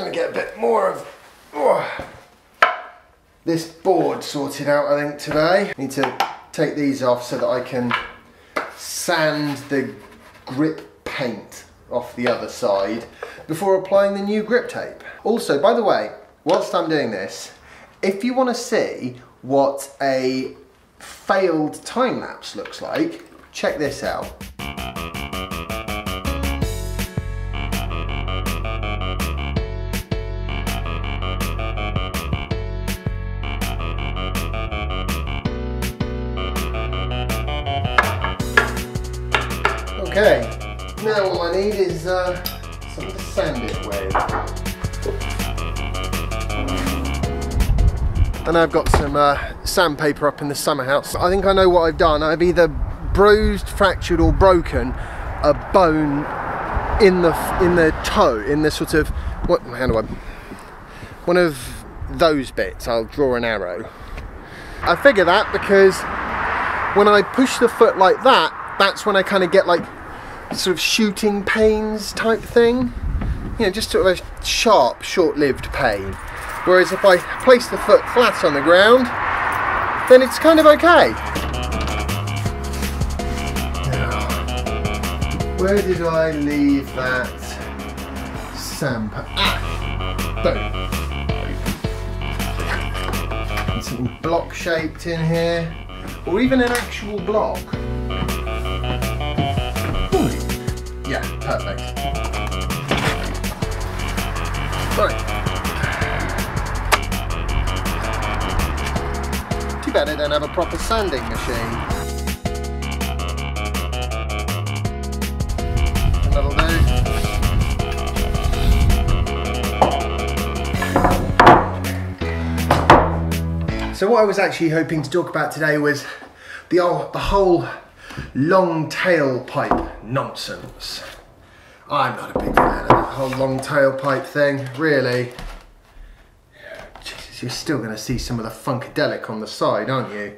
Let me get a bit more of this board sorted out, I think, today. I need to take these off so that I can sand the grip paint off the other side before applying the new grip tape. Also, by the way, whilst I'm doing this, if you want to see what a failed time lapse looks like, check this out. Okay, now all I need is something to sand it with. And I've got some sandpaper up in the summer house. I think I know what I've done. I've either bruised, fractured or broken a bone in the toe, in the sort of, one of those bits. I'll draw an arrow. I figure that because when I push the foot like that, that's when I kind of get like sort of shooting pains type thing, you know, just sort of a sharp, short-lived pain. Whereas if I place the foot flat on the ground, then it's kind of okay. Now, where did I leave that sandpaper? Ah, boom. Something block-shaped in here, or even an actual block. Yeah, perfect. Right. Too bad I don't have a proper sanding machine. And that'll do. So what I was actually hoping to talk about today was the whole long tailpipe nonsense. I'm not a big fan of that whole long tailpipe thing, really. Jesus, you're still going to see some of the Funkadelic on the side, aren't you?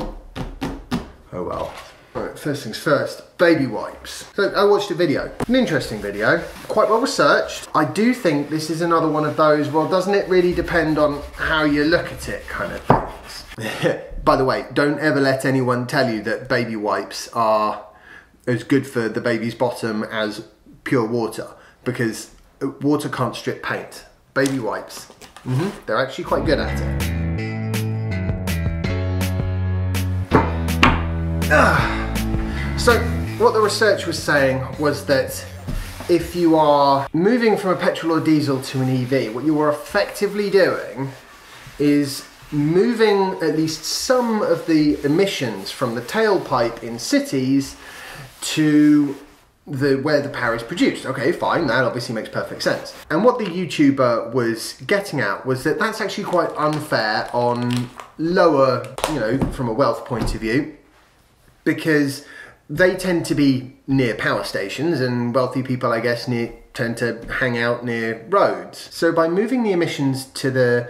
Oh well. Right, first things first, baby wipes. So I watched a video, an interesting video, quite well researched. I do think this is another one of those, well, doesn't it really depend on how you look at it kind of things. By the way, don't ever let anyone tell you that baby wipes are as good for the baby's bottom as pure water, because water can't strip paint. Baby wipes, they're actually quite good at it. So what the research was saying was that if you are moving from a petrol or diesel to an EV, what you are effectively doing is moving at least some of the emissions from the tailpipe in cities to where the power is produced. Okay, fine, that obviously makes perfect sense. And what the YouTuber was getting at was that that's actually quite unfair on lower, you know, from a wealth point of view, because they tend to be near power stations, and wealthy people, I guess, tend to hang out near roads. So by moving the emissions to the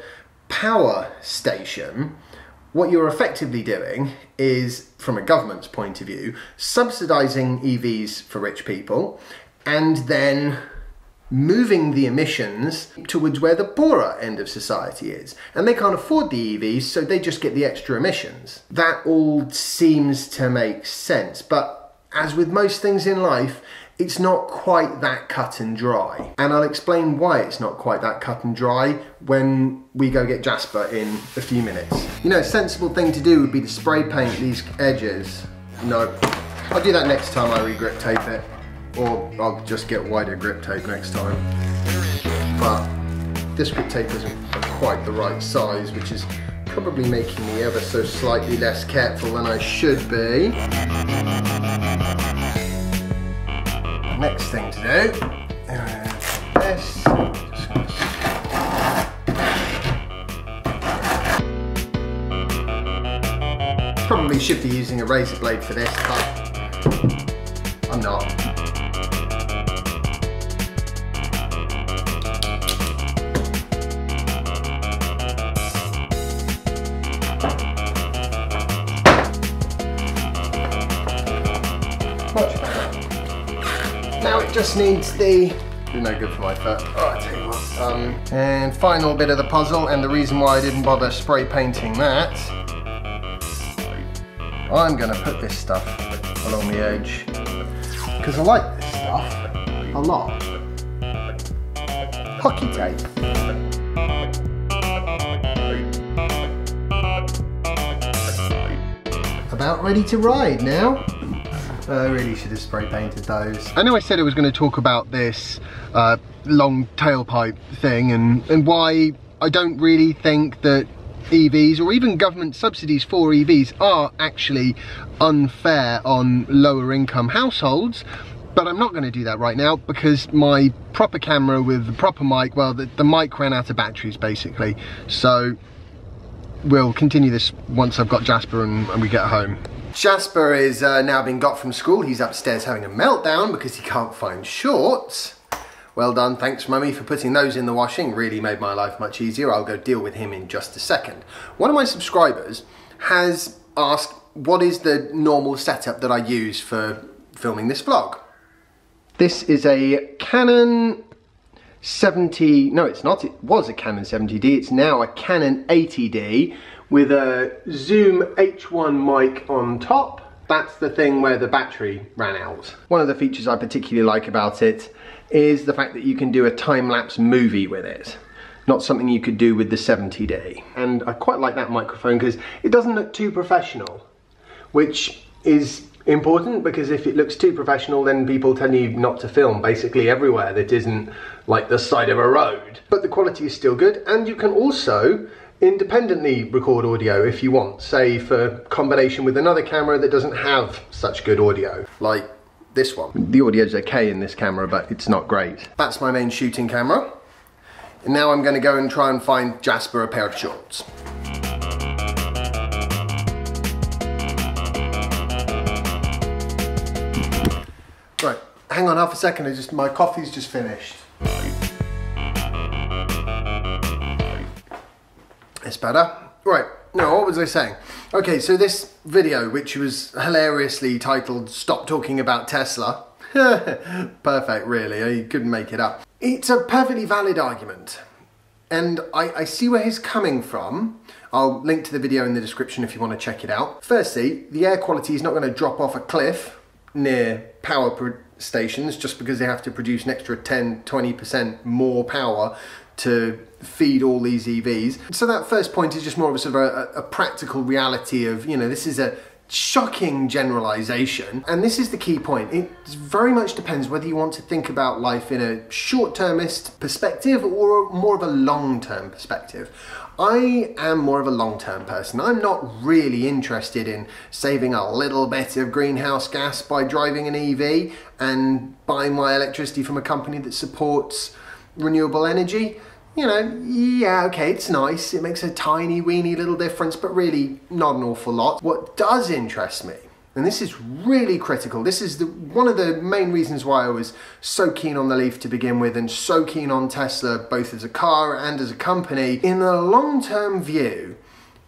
power station, what you're effectively doing is, from a government's point of view, subsidising EVs for rich people and then moving the emissions towards where the poorer end of society is. And they can't afford the EVs, so they just get the extra emissions. That all seems to make sense, but as with most things in life, it's not quite that cut and dry. And I'll explain why it's not quite that cut and dry when we go get Jasper in a few minutes. You know, a sensible thing to do would be to spray paint these edges. No, I'll do that next time I re-grip tape it, or I'll just get wider grip tape next time. But this grip tape isn't quite the right size, which is probably making me ever so slightly less careful than I should be. Next thing to do, this. Probably should be using a razor blade for this, but I'm not. Much better. Now it just needs the Do no good for my fat. Oh, I tell you what. And final bit of the puzzle, and the reason why I didn't bother spray painting that, I'm going to put this stuff along the edge because I like this stuff a lot. Hockey tape. About ready to ride now. I really should have spray painted those. I know I said I was going to talk about this long tailpipe thing and why I don't really think that EVs or even government subsidies for EVs are actually unfair on lower income households. But I'm not going to do that right now because my proper camera with the proper mic, well, the mic ran out of batteries basically. So we'll continue this once I've got Jasper and we get home. Jasper is now been got from school. He's upstairs having a meltdown because he can't find shorts. Well done, thanks mummy for putting those in the washing. Really made my life much easier. I'll go deal with him in just a second. One of my subscribers has asked what is the normal setup that I use for filming this vlog. This is a Canon 70, no it's not, it was a Canon 70D, it's now a Canon 80D with a Zoom H1 mic on top. That's the thing where the battery ran out. One of the features I particularly like about it is the fact that you can do a time-lapse movie with it. Not something you could do with the 70D. And I quite like that microphone because it doesn't look too professional, which is important because if it looks too professional then people tell you not to film basically everywhere that isn't like the side of a road. But the quality is still good and you can also independently record audio if you want, say for combination with another camera that doesn't have such good audio, like this one. The audio's okay in this camera but it's not great. That's my main shooting camera and now I'm going to go and try and find Jasper a pair of shorts. Right, hang on half a second, my coffee's just finished. It's better. Right, now what was I saying? Okay, so this video, which was hilariously titled, Stop Talking About Tesla. Perfect, really, I couldn't make it up. It's a perfectly valid argument. And I see where he's coming from. I'll link to the video in the description if you want to check it out. Firstly, the air quality is not going to drop off a cliff near power stations just because they have to produce an extra 10–20% more power to feed all these EVs. So that first point is just more of a sort of a practical reality of, you know, this is a shocking generalization. And this is the key point. It very much depends whether you want to think about life in a short-termist perspective or more of a long-term perspective. I am more of a long-term person. I'm not really interested in saving a little bit of greenhouse gas by driving an EV and buying my electricity from a company that supports renewable energy. You know, yeah, okay, it's nice. It makes a tiny, weeny little difference, but really not an awful lot. What does interest me, and this is really critical, this is one of the main reasons why I was so keen on the Leaf to begin with and so keen on Tesla, both as a car and as a company. In the long-term view,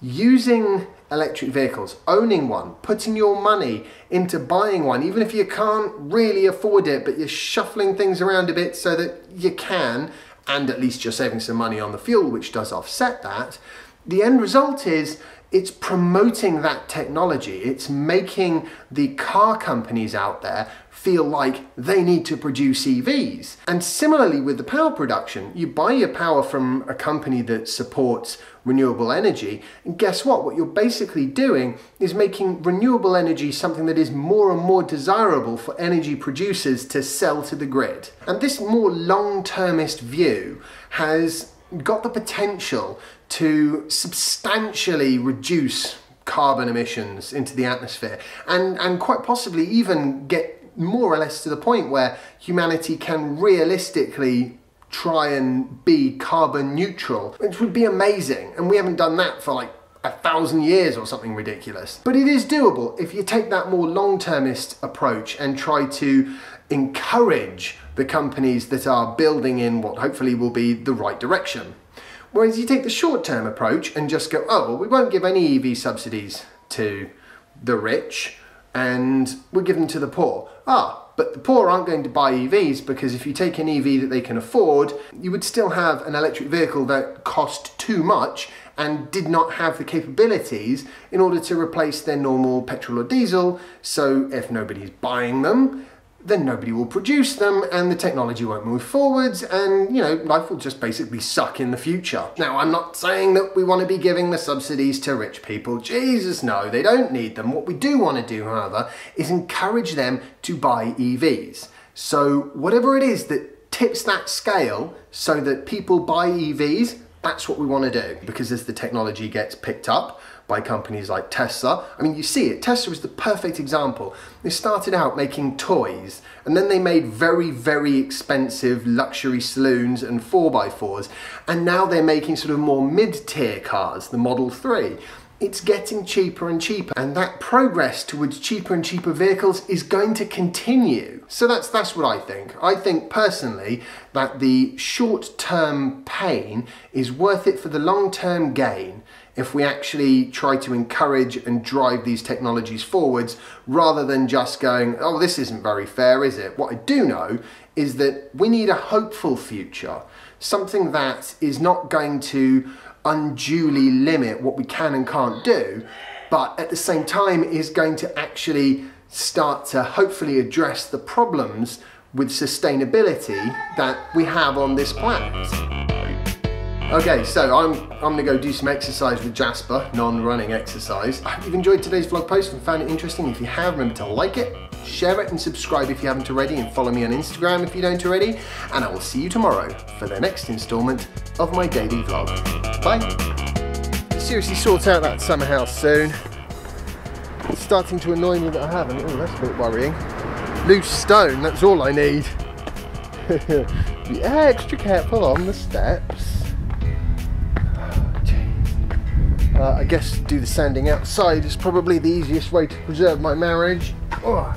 using electric vehicles, owning one, putting your money into buying one, even if you can't really afford it, but you're shuffling things around a bit so that you can, and at least you're saving some money on the fuel, which does offset that, the end result is it's promoting that technology. It's making the car companies out there feel like they need to produce EVs. And similarly with the power production, you buy your power from a company that supports renewable energy, and guess what you're basically doing is making renewable energy something that is more and more desirable for energy producers to sell to the grid. And this more long-termist view has got the potential to substantially reduce carbon emissions into the atmosphere and quite possibly even get more or less to the point where humanity can realistically try and be carbon neutral, which would be amazing. And we haven't done that for like 1,000 years or something ridiculous. But it is doable if you take that more long-termist approach and try to encourage the companies that are building in what hopefully will be the right direction. Whereas you take the short-term approach and just go, oh, well, we won't give any EV subsidies to the rich and we'll give them to the poor. Ah, But the poor aren't going to buy EVs, because if you take an EV that they can afford, you would still have an electric vehicle that cost too much and did not have the capabilities in order to replace their normal petrol or diesel. So if nobody's buying them, then nobody will produce them and the technology won't move forwards, and, you know, life will just basically suck in the future. Now, I'm not saying that we want to be giving the subsidies to rich people. Jesus, no, they don't need them. What we do want to do, however, is encourage them to buy EVs. So whatever it is that tips that scale so that people buy EVs, that's what we want to do, because as the technology gets picked up by companies like Tesla, I mean, you see it. Tesla is the perfect example. They started out making toys, and then they made very, very expensive luxury saloons and 4x4s, and now they're making sort of more mid-tier cars, the Model 3. It's getting cheaper and cheaper, and that progress towards cheaper and cheaper vehicles is going to continue. So that's what I think. I think personally that the short-term pain is worth it for the long-term gain, if we actually try to encourage and drive these technologies forwards, rather than just going, oh, this isn't very fair, is it? What I do know is that we need a hopeful future, something that is not going to unduly limit what we can and can't do, but at the same time is going to actually start to hopefully address the problems with sustainability that we have on this planet. Okay, so I'm gonna go do some exercise with Jasper, non-running exercise. I hope you've enjoyed today's vlog post and found it interesting. If you have, remember to like it, share it, and subscribe if you haven't already, and follow me on Instagram if you don't already, and I will see you tomorrow for the next installment of my daily vlog. Bye. Seriously, sort out that summer house soon. It's starting to annoy me that I haven't. Oh, that's a bit worrying. Loose stone, that's all I need. Be extra careful on the steps. I guess do the sanding outside is probably the easiest way to preserve my marriage. Oh.